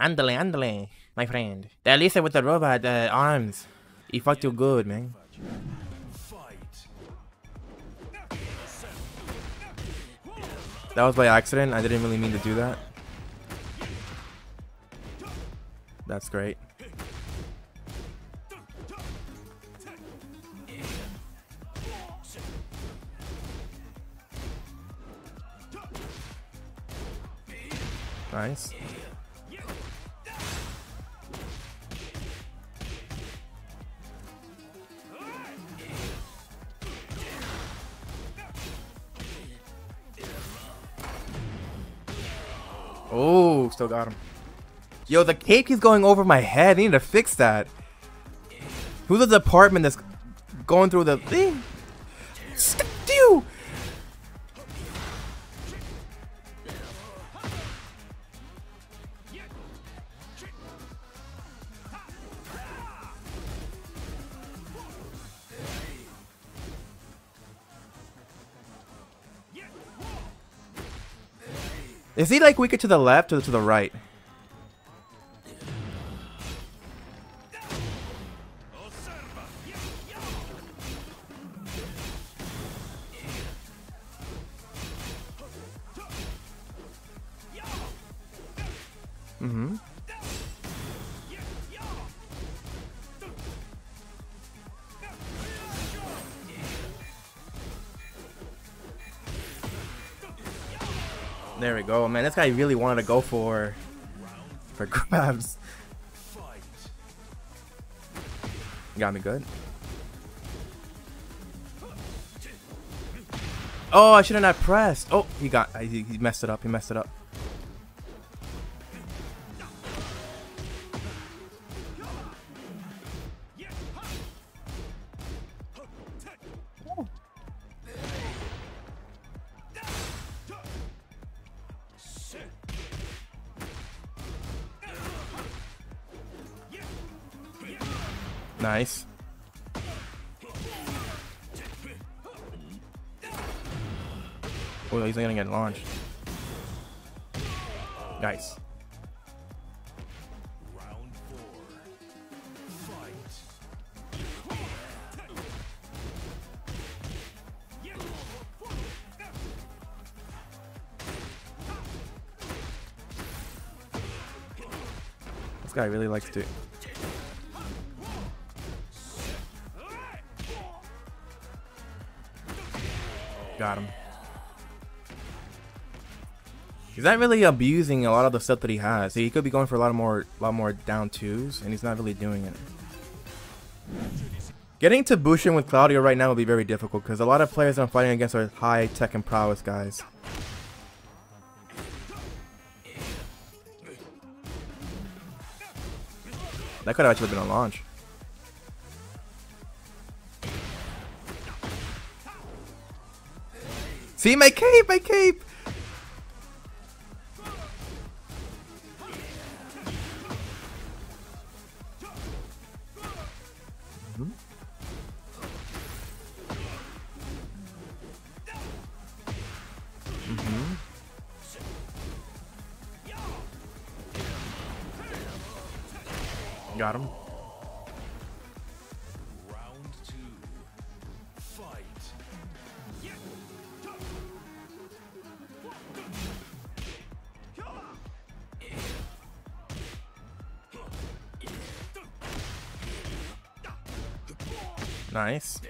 Andale, andale, my friend. That Lisa with the robot arms. He fucked you good, man. That was by accident. I didn't really mean to do that. That's great. Nice. Oh, still got him. Yo, the cape keeps going over my head. I need to fix that. Who's the department that's going through the thing? Dude. Is he like weaker to the left or to the right? Mm-hmm. There we go, man. This guy really wanted to go for grabs. Got me good. Oh, I shouldn't have pressed. Oh, he messed it up. He messed it up. Nice. Oh, he's gonna get launched. Nice. Round four. Fight. This guy really likes to. Got him. He's not really abusing a lot of the stuff that he has. He could be going for a lot more down twos, and he's not really doing it. Getting to Bussin with Claudio right now will be very difficult because a lot of players I'm fighting against are high tech and prowess guys. That could have actually been a launch. See, my cape, my cape! Mm-hmm. Mm-hmm. Got him. Nice.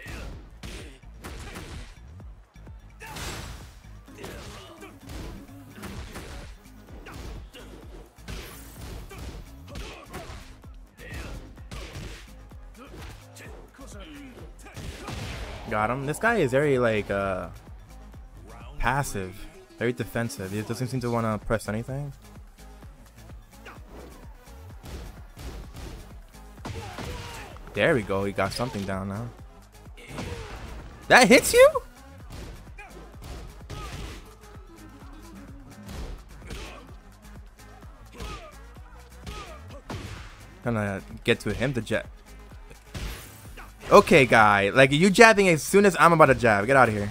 Got him. This guy is very like passive, very defensive. He doesn't seem to want to press anything. There we go, he got something down now. That hits you? Gonna get to him to jet. Okay, guy. Like, you jabbing as soon as I'm about to jab. Get out of here.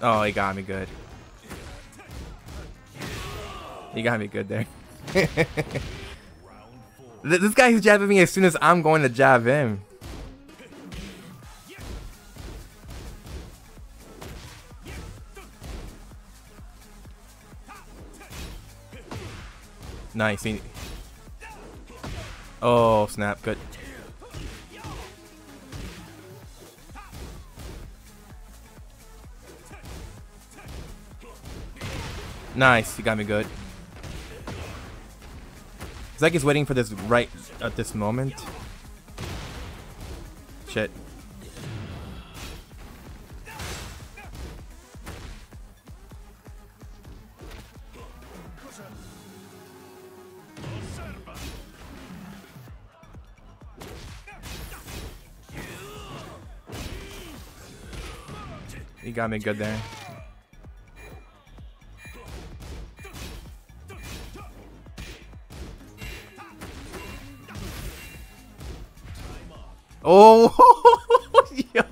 Oh, he got me good. He got me good there. This guy who's jabbing me as soon as I'm going to jab him. Nice. Oh, snap. Good. Nice. He got me good. It's like he's waiting for this right at this moment. Shit. He got me good there. Oh, yo!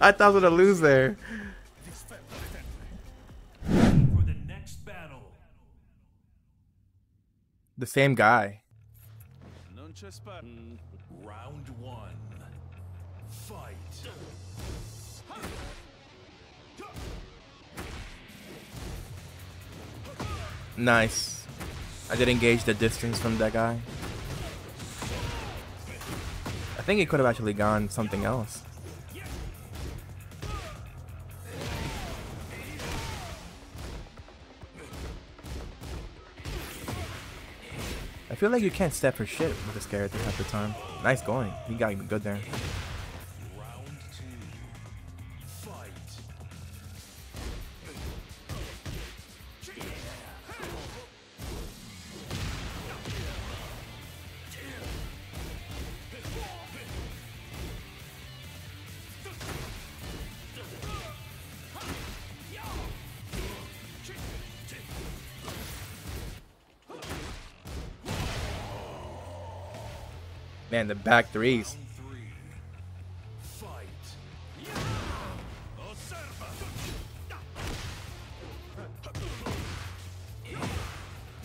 I thought I was gonna lose there. For the next battle. The same guy. Round one. Fight. Nice. I did engage the distance from that guy. I think it could have actually gone something else. I feel like you can't step for shit with this character half the time. Nice going. He got even good there. Man, the back threes.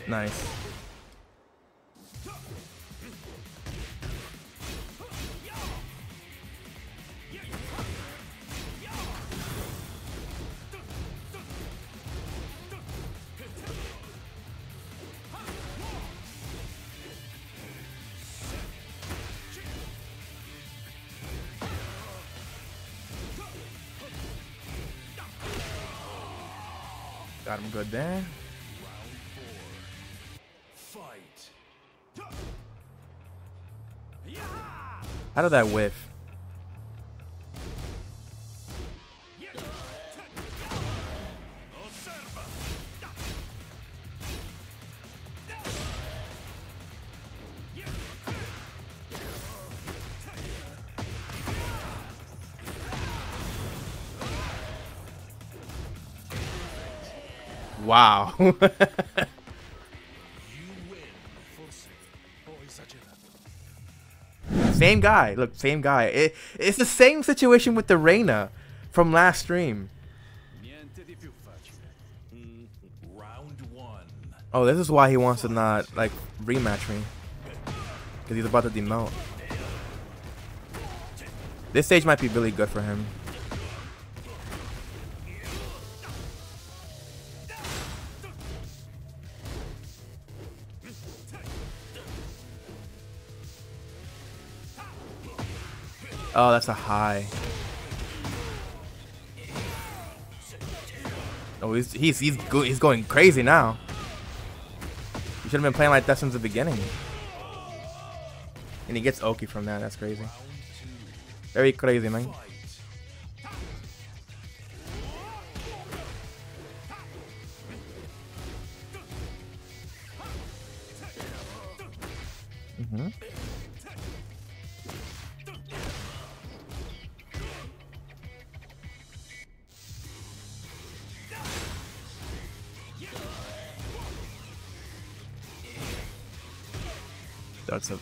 Nice. Got him good there. How did that whiff? Wow. Same guy. Look, same guy. It's the same situation with the Reina from last stream. Oh, this is why he wants to not, like, rematch me. Because he's about to demote. This stage might be really good for him. Oh, that's a high. Oh, he's going crazy now. You should have been playing like that since the beginning. And he gets Oki from that. That's crazy. Very crazy, man. Mm-hmm. That's a...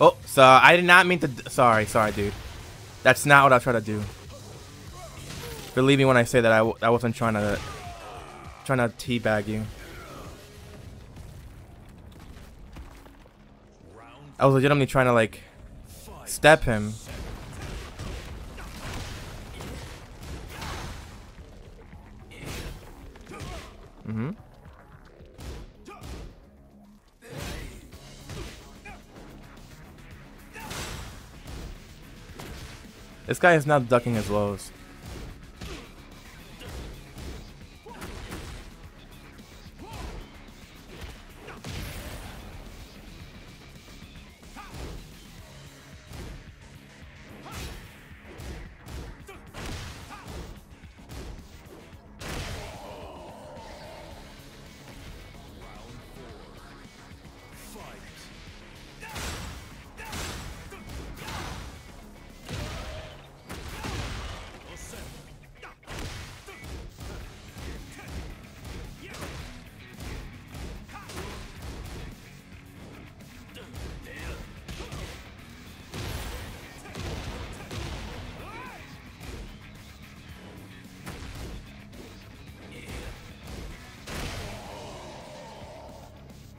Oh, so I did not mean to... Sorry, dude. That's not what I was trying to do. Believe me when I say that I wasn't trying to teabag you. I was legitimately trying to, like, step him. Mm-hmm. This guy is not ducking his lows.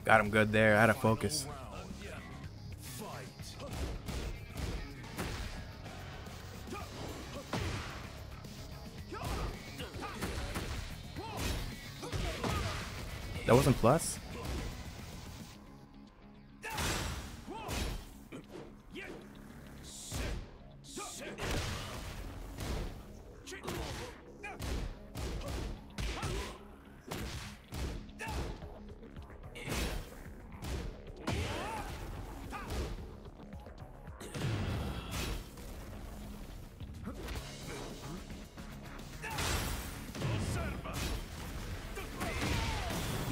Got him good there. I had to focus. That wasn't plus?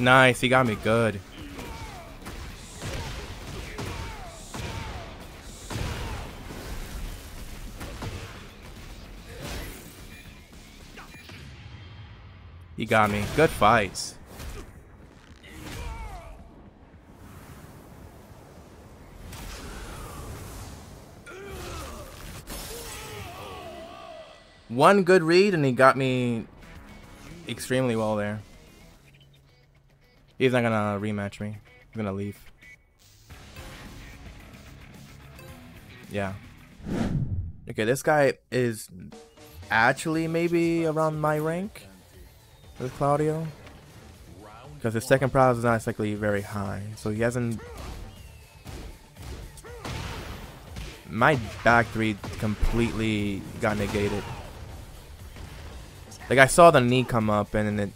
Nice, he got me good. He got me. Good fights. One good read and he got me extremely well there. He's not gonna rematch me. He's gonna leave. Yeah. Okay, this guy is actually maybe around my rank with Claudio, because his second prize is not exactly very high, so he hasn't... My back three completely got negated. Like, I saw the knee come up and then it...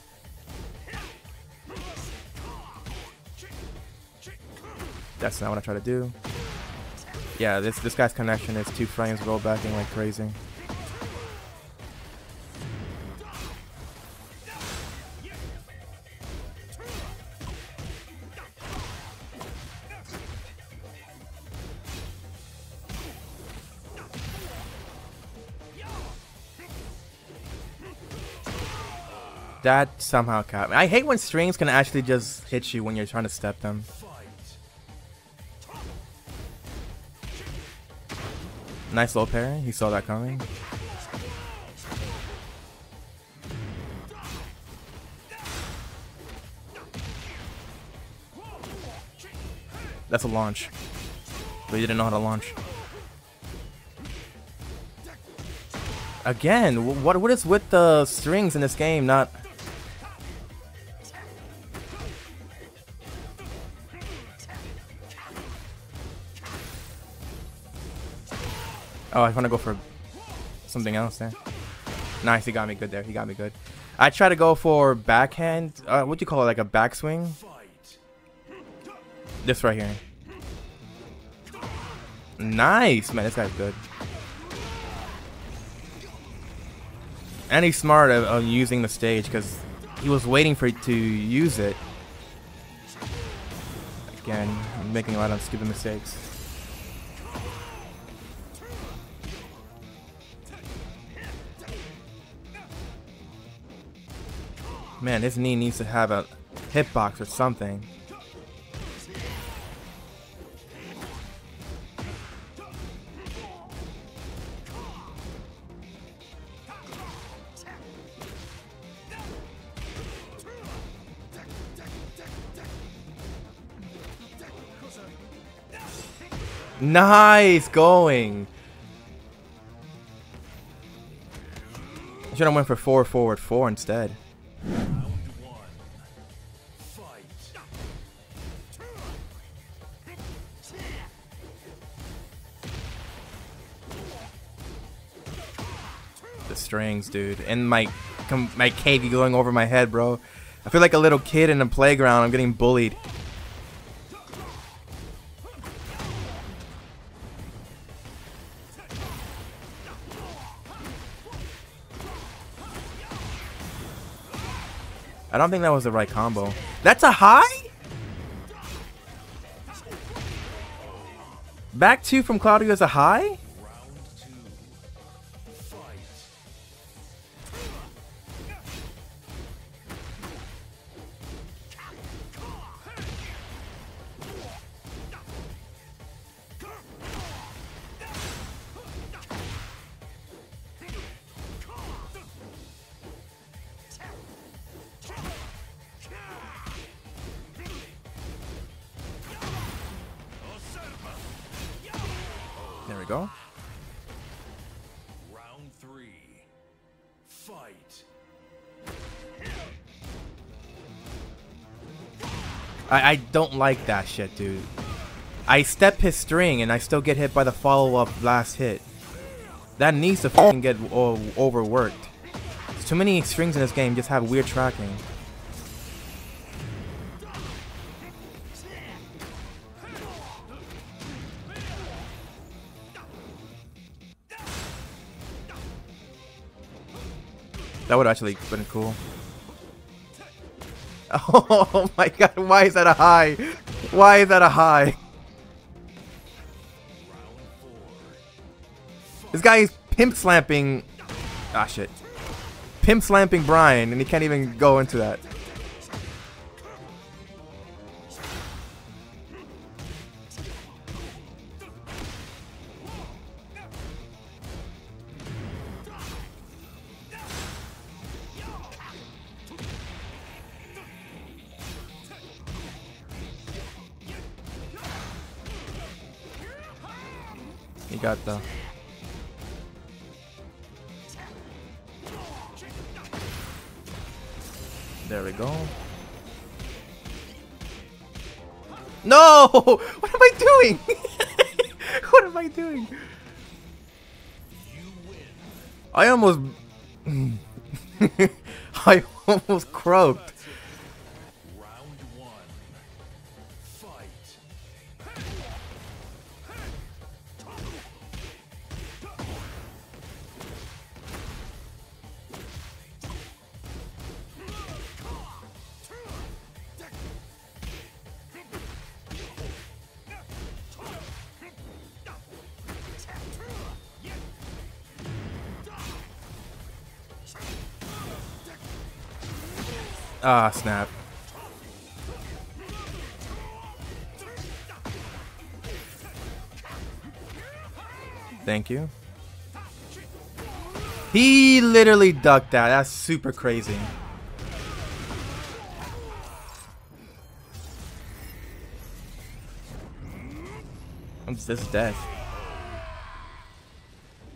That's not what I try to do. Yeah, this guy's connection is 2 frames roll backing like crazy. That somehow caught me. I hate when strings can actually just hit you when you're trying to step them. Nice low parry, he saw that coming. That's a launch. But he didn't know how to launch. Again, what is with the strings in this game? Not... Oh, I want to go for something else there. Nice, he got me good there. He got me good. I try to go for backhand. What do you call it? Like a backswing? This right here. Nice, man. This guy's good. And he's smart on using the stage because he was waiting for it to use it. Again, I'm making a lot of stupid mistakes. Man, this knee needs to have a hitbox or something. Nice going. I should have went for four forward four instead. Round one, fight. The strings, dude, and my cave going over my head, bro. I feel like a little kid in a playground. I'm getting bullied. I don't think that was the right combo. That's a high? Back two from Claudio is a high? Round two. There we go. Round three, fight. I don't like that shit, dude. I step his string and I still get hit by the follow-up last hit. That needs to fucking get overworked. There's too many strings in this game, just have weird tracking. That would actually been cool. Oh my god, why is that a high? Why is that a high? This guy is pimp slamping. Ah shit. Pimp slamping Brian, and he can't even go into that. He got the... There we go. No! What am I doing? What am I doing? I almost... I almost croaked. Ah, snap. Thank you. He literally ducked that. That's super crazy. What's this death?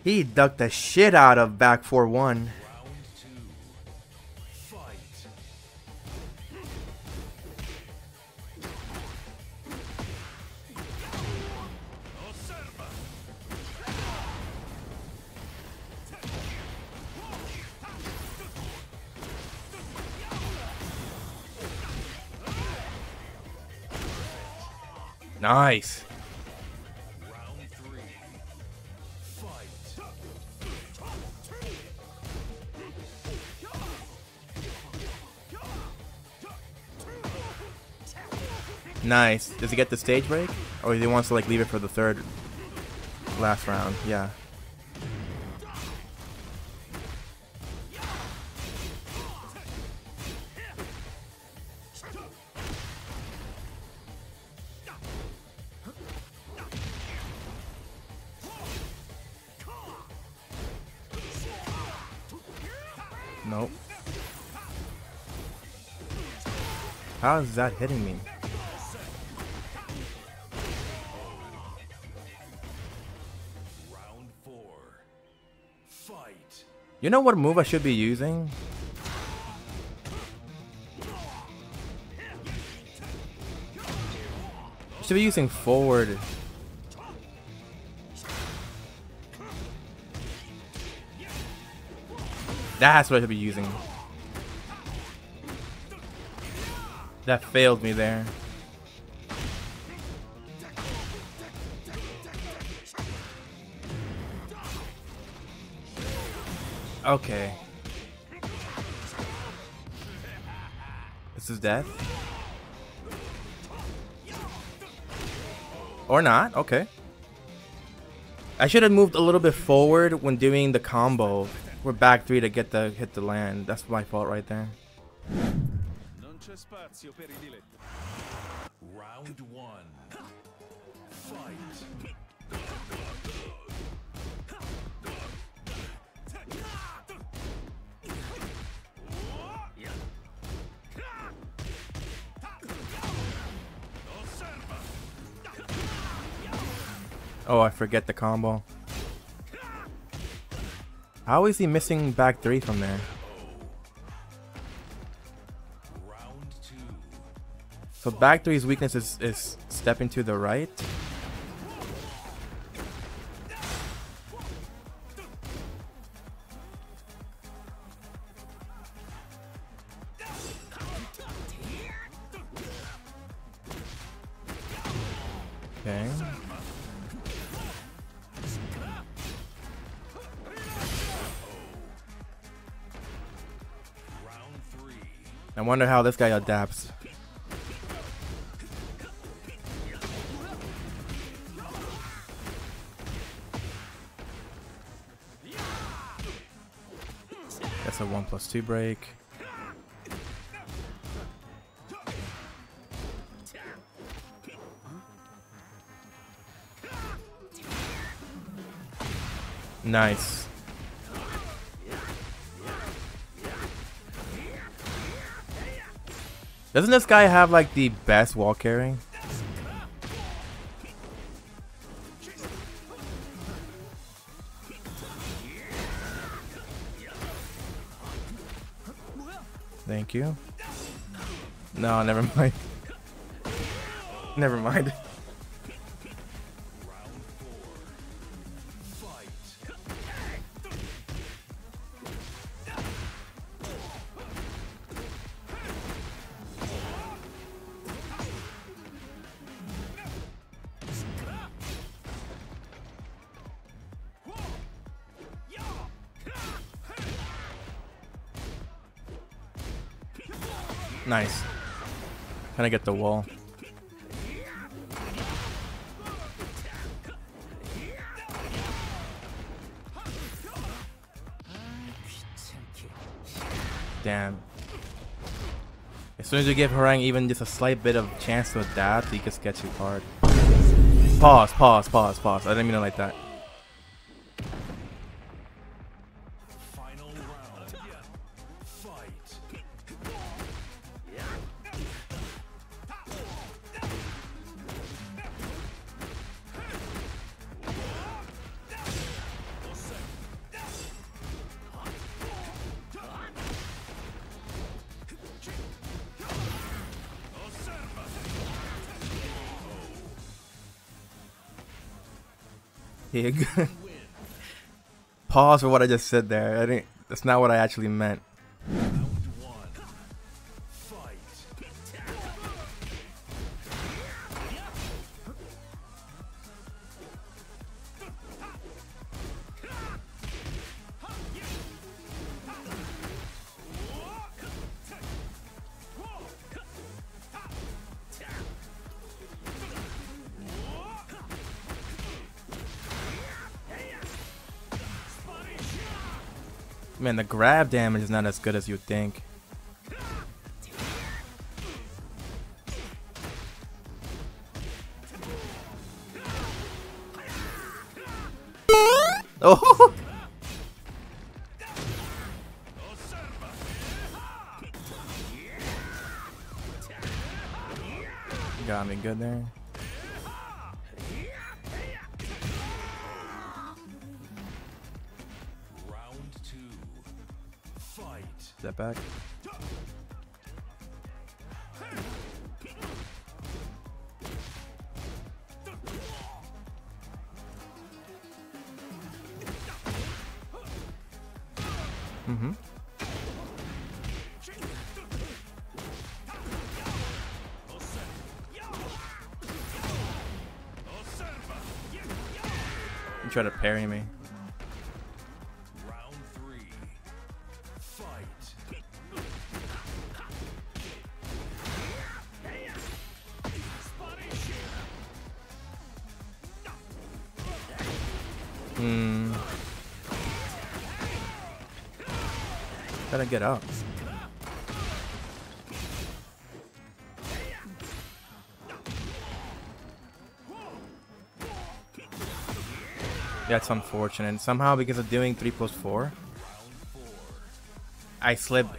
He ducked the shit out of back 4-1. Nice. Round three, fight. Nice. Does he get the stage break? Or he wants to like leave it for the third last round, yeah. Nope. How is that hitting me? Round 4. Fight. You know what move I should be using? I should be using forward. That's what I should be using. That failed me there. Okay. This is death. Or not, okay. I should have moved a little bit forward when doing the combo. We're back 3 to get the hit the land. That's my fault right there. Non c'è spazio per il diletto. Round 1. Fight. Oh, I forget the combo. How is he missing back 3 from there? Round 2. So back 3's weakness is stepping to the right. Okay. I wonder how this guy adapts. That's a 1+2 break. Nice. Doesn't this guy have like the best wall carrying? Thank you. No, never mind. Never mind. Nice. Kinda get the wall. Damn. As soon as you give Harang even just a slight bit of chance to adapt, he just gets you hard. Pause, pause, pause, pause. I didn't mean it like that. Pause for what I just said there. I didn't, that's not what I actually meant. Man, the grab damage is not as good as you think. Oh! Got me good there. Round two. Fight. Step back. Mm-hmm. You try to parry me. Round three. Fight. Hmm. Gotta get up. That's unfortunate. Somehow, because of doing 3 plus 4, I slipped.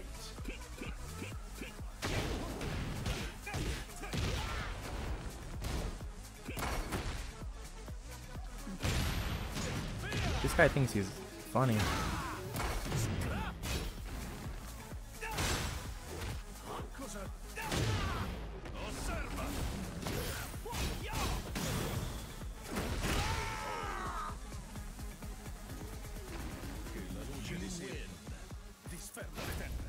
This guy thinks he's funny. This